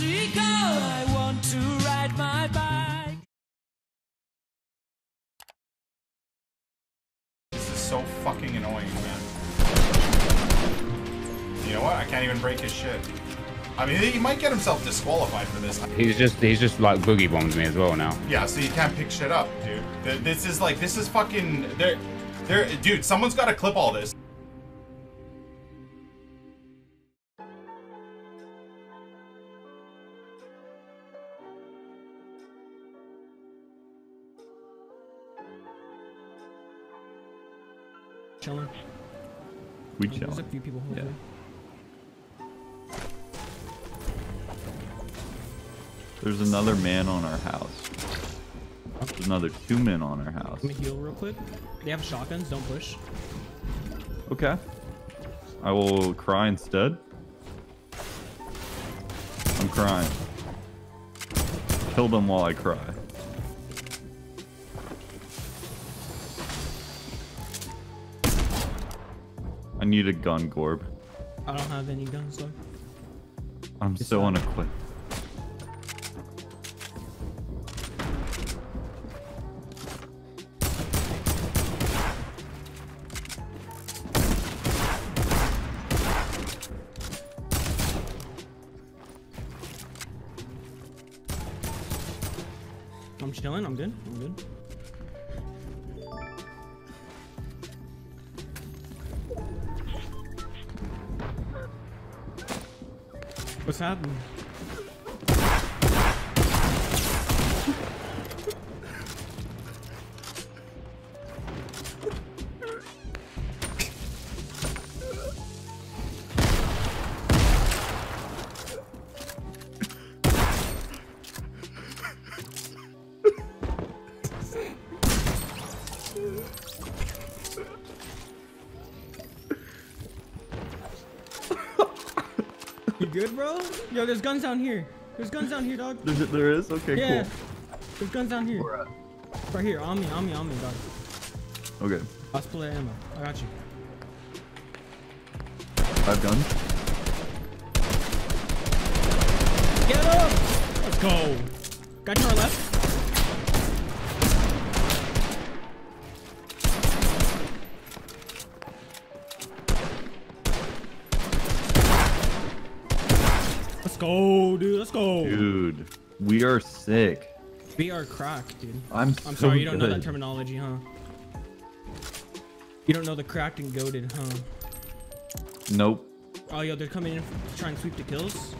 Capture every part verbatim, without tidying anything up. bicycle, I want to ride my bike. This is so fucking annoying, man. You know what? I can't even break his shit. I mean, he might get himself disqualified for this. He's just, he's just like boogie bombs me as well now. Yeah, so you can't pick shit up, dude. This is like, this is fucking, they're, they're, dude, someone's got to clip all this. Chilling. We chilling. There's a few people holding. Yeah. There's another man on our house. There's another two men on our house. Let me heal real quick. They have shotguns, don't push. Okay. I will cry instead. I'm crying. Kill them while I cry. I need a gun, Gorb. I don't have any guns, though. I'm it's so unequipped. I'm chilling, I'm good, I'm good. What's happening? You good, bro? Yo, there's guns down here. There's guns down here, dog. There's, there is? Okay, yeah. Cool. There's guns down here. Where at? Right here. On me, on me, on me, dog. Okay. I'll split ammo. I got you. Five guns. Get up! Let's go. Got you on our left. Go, dude, let's go. Dude, we are sick. We are cracked, dude. I'm, I'm so sorry, you don't good. know that terminology, huh? You don't know the cracked and goated, huh? Nope. Oh, yo, they're coming in to try and sweep the kills.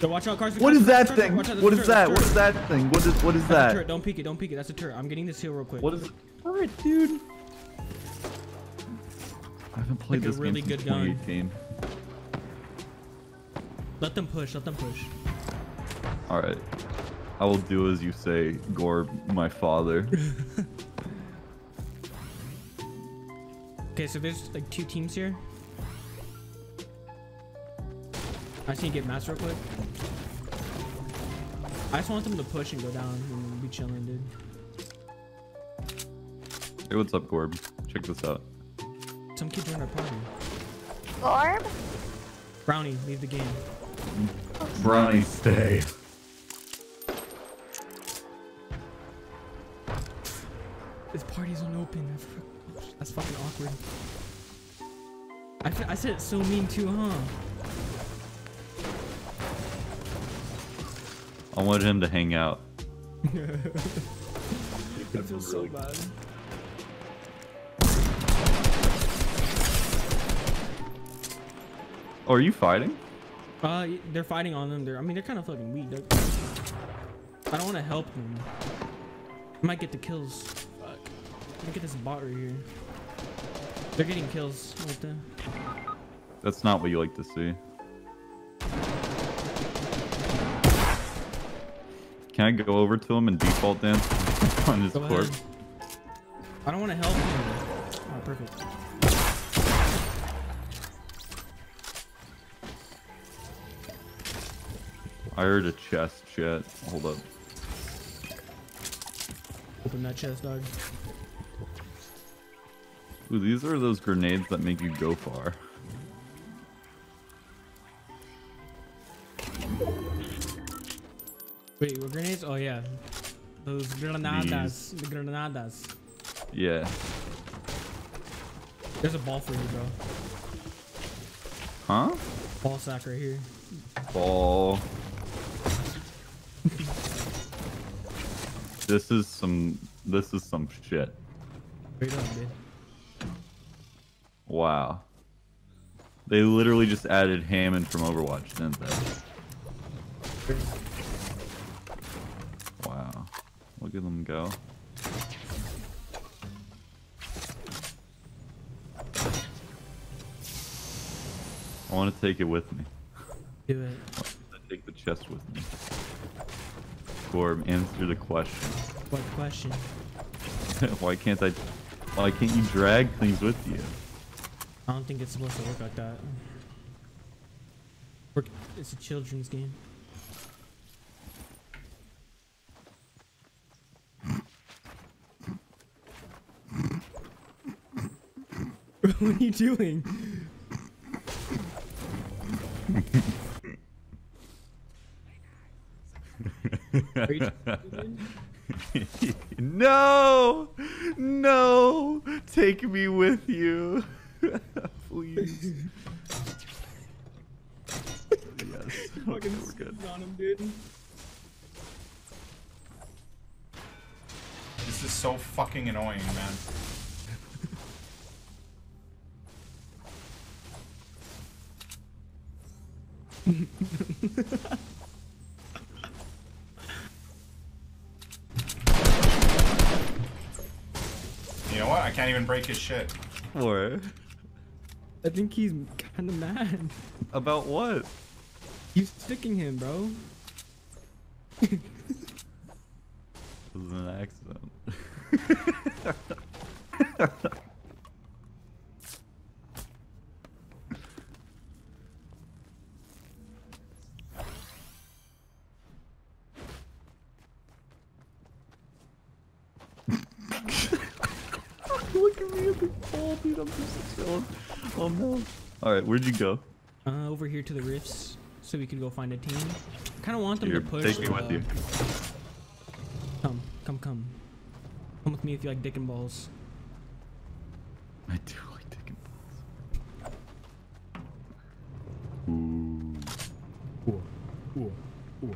So watch out, cars. What is that thing? What is that? What is that thing? What is what is that? Don't peek it, don't peek it. That's a turret. I'm getting this heal real quick. What is it? All right, dude. I haven't played this game since twenty eighteen. Let them push, let them push. Alright. I will do as you say, Gorb, my father. Okay, so there's like two teams here. I just need to get mats real quick. I just want them to push and go down and be chilling, dude. Hey, what's up, Gorb? Check this out. Some kid joined our party. Gorb? Brownie, leave the game. Brownie, stay. This party's unopened. That's fucking awkward. I, I said it so mean too, huh? I wanted him to hang out. I feel so bad. Oh, are you fighting? Uh, they're fighting on them. They're, I mean, they're kind of fucking weak. They're, I don't want to help them. I might get the kills. Fuck. Look at this bot right here. They're getting kills right there. That's not what you like to see. Can I go over to him and default dance on his corpse? I don't want to help him. Oh, perfect. I heard a chest shit. Hold up. Open that chest, dog. Ooh, these are those grenades that make you go far. Wait, what grenades? Oh yeah, those granadas. These. The granadas. Yeah. There's a ball for you, bro. Huh? Ball sack right here. Ball. This is some. This is some shit. Wait up, dude. Wow. They literally just added Hammond from Overwatch, didn't they? Wow. Look at them go. I want to take it with me. Do it. I want to take the chest with me. Gorb, answer the question. What question? Why can't I? Why can't you drag things with you? I don't think it's supposed to work like that. It's a children's game. What are you doing? No, no, take me with you, please. Yes, okay, we're good. On him, dude. This is so fucking annoying, man. You know what? I can't even break his shit. What? I think he's kind of mad. About what? You sticking him, bro. It was an accident. Oh no. Alright, where'd you go? Uh, over here to the rifts, so we can go find a team. I kinda want them here, to push. Take me with uh, you. Come, come, come. Come with me if you like dick and balls. I do like dick and balls. Ooh. Ooh. Ooh. Ooh.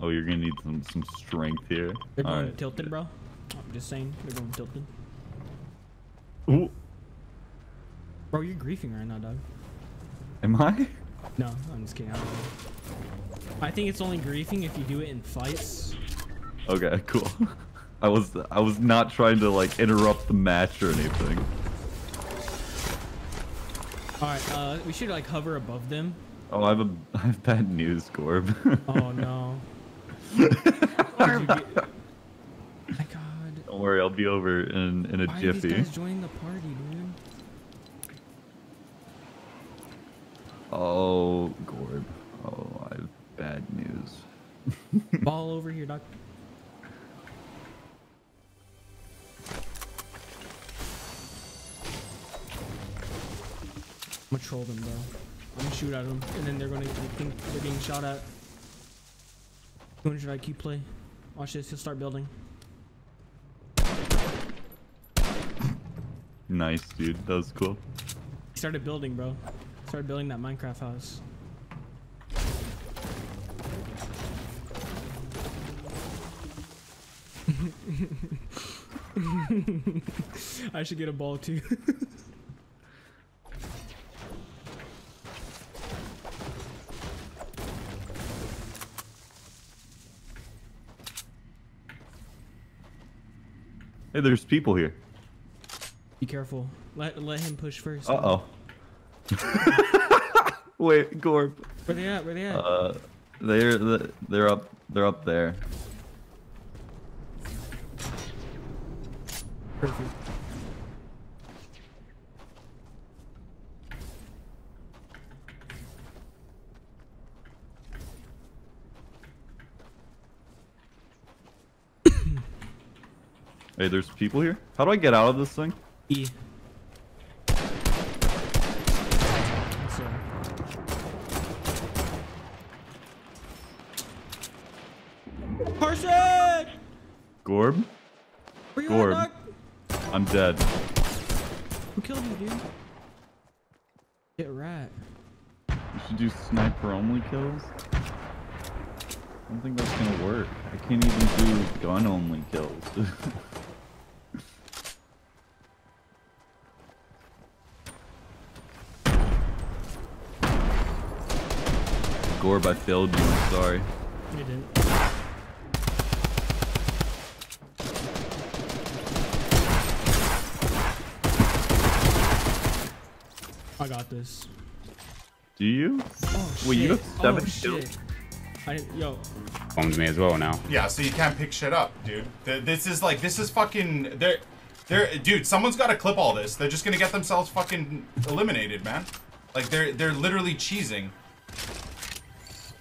Oh, you're gonna need some, some strength here. They're going right. tilted, bro. I'm just saying, they're going tilted. Ooh. Bro, you're griefing right now, dog. Am I? No, I'm just kidding. I, don't know. I think it's only griefing if you do it in fights. Okay, cool. I was I was not trying to like interrupt the match or anything. All right, uh, we should like hover above them. Oh, I have a I have bad news, Gorb. Oh no. My God. Don't worry, I'll be over in in a Why jiffy. Are these guys joining the party, dude? Oh, Gorb. Oh, I have bad news. Ball over here, Doc. I'm gonna troll them, bro. I'm gonna shoot at them, and then they're gonna they think they're being shot at. two hundred I Q play. Watch this, he'll start building. Nice, dude. That was cool. He started building, bro. Start building that Minecraft house. I should get a ball too. Hey, there's people here. Be careful. Let let him push first. Uh oh. Wait, Gorb. Where they at? Where they at? Uh, they're they're up they're up there. Perfect. Hey, there's people here. How do I get out of this thing? E. Carson! Gorb? Were you Gorb. I'm dead. Who killed you, dude? Get right. You should do sniper only kills? I don't think that's gonna work. I can't even do gun only kills. Gorb, I failed you. I'm sorry. You didn't. I got this. Do you? Oh, Wait, shit. you have seven oh, kills? Shit. I didn't, yo. Bombed me as well now. Yeah, so you can't pick shit up, dude. This is like, this is fucking. They're, they're, dude. Someone's got to clip all this. They're just gonna get themselves fucking eliminated, man. Like they're, they're literally cheesing.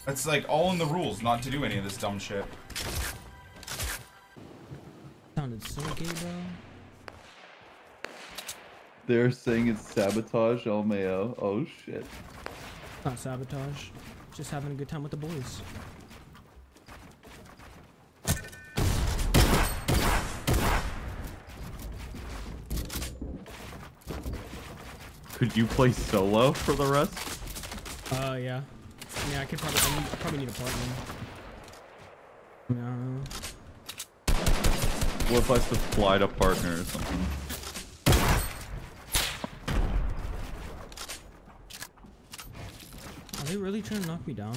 That's like all in the rules, not to do any of this dumb shit. Sounded so gay, bro. They're saying it's sabotage, El Mayo. Oh shit. It's not sabotage. Just having a good time with the boys. Could you play solo for the rest? Uh, yeah. Yeah, I could probably. I, need, I probably need a partner. No. What if I supplied a partner or something? Are they really trying to knock me down?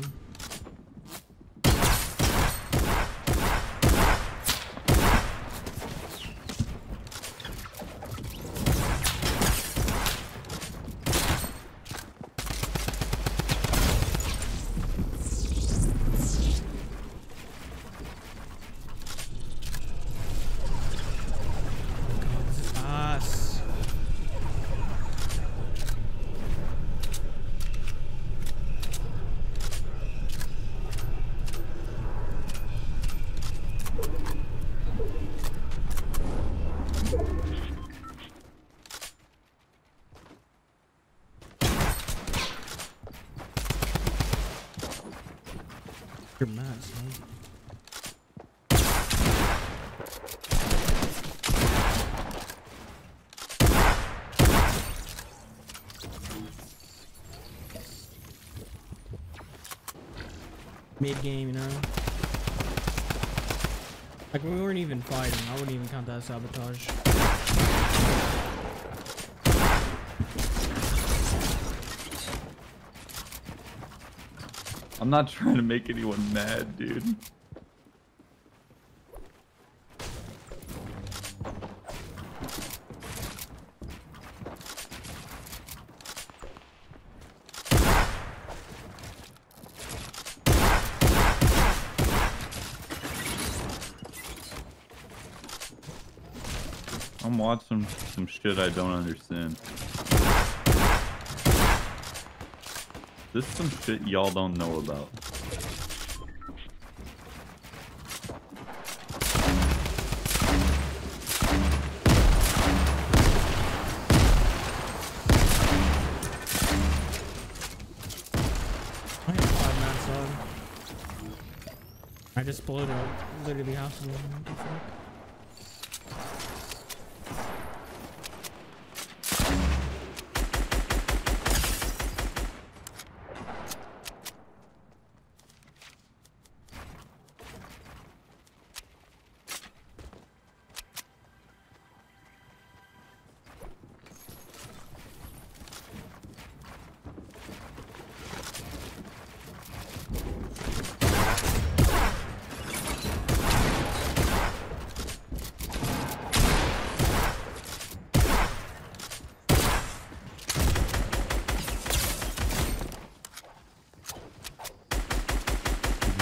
You're mad, son. Mid game, you know? Like, we weren't even fighting. I wouldn't even count that as sabotage. I'm not trying to make anyone mad, dude. I'm watching some shit I don't understand. This is some shit y'all don't know about. I have five mats on. I just blew it up. Literally half of them. What the fuck?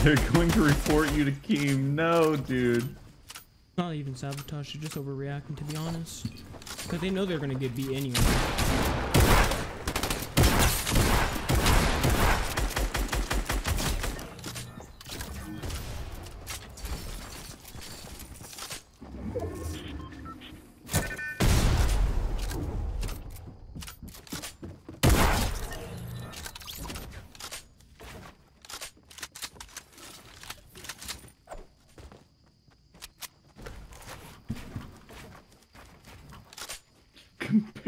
They're going to report you to Keem. No, dude. Not even sabotage. They're just overreacting, to be honest. Because they know they're going to get beat anyway.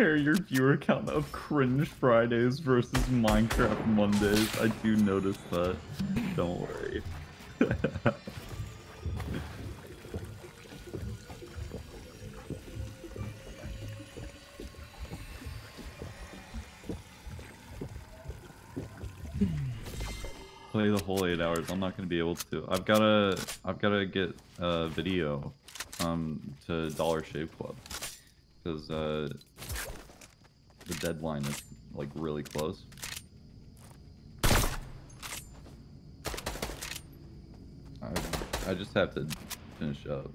compare your viewer count of cringe Fridays versus Minecraft Mondays. I do notice that. Don't worry. Play the whole eight hours. I'm not gonna be able to. I've gotta. I've gotta get a video, um, to Dollar Shave Club, because uh, the deadline is like really close. I I just have to finish up.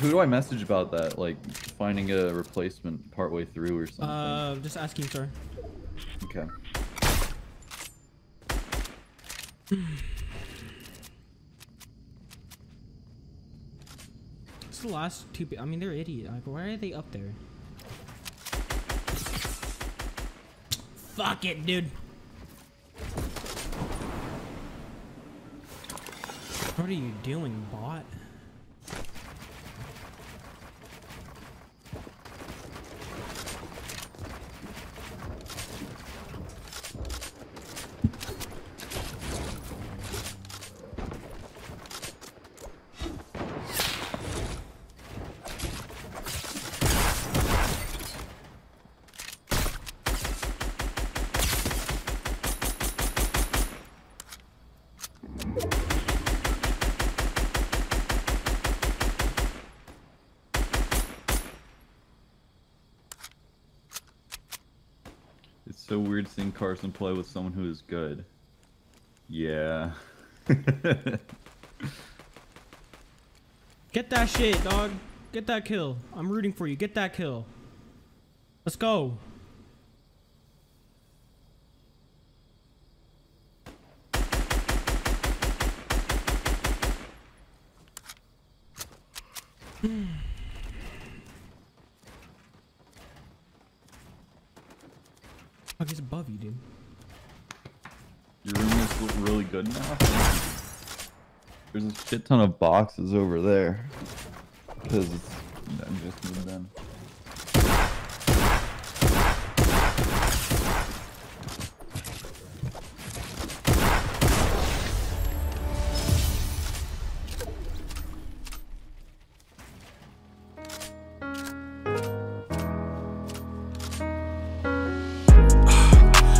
Who do I message about that? Like finding a replacement partway through or something? Uh, just asking, sir. Okay. It's the last two. I mean, they're idiots. Like, why are they up there? Fuck it, dude. What are you doing, bot? So weird seeing Carson play with someone who is good. Yeah. Get that shit, dog. Get that kill. I'm rooting for you. Get that kill. Let's go. He's above you, dude. Your room is looking really good now. There's a shit ton of boxes over there. Because it's I'm just moved in.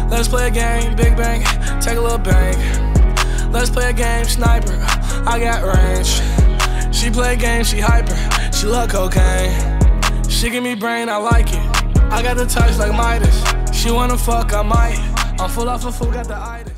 Let's play a game, big bang, take a little bang. Let's play a game, sniper, I got range. She play a game, she hyper, she love cocaine. She give me brain, I like it. I got the touch like Midas. She wanna fuck, I might. I'm full off a fool, got the itis.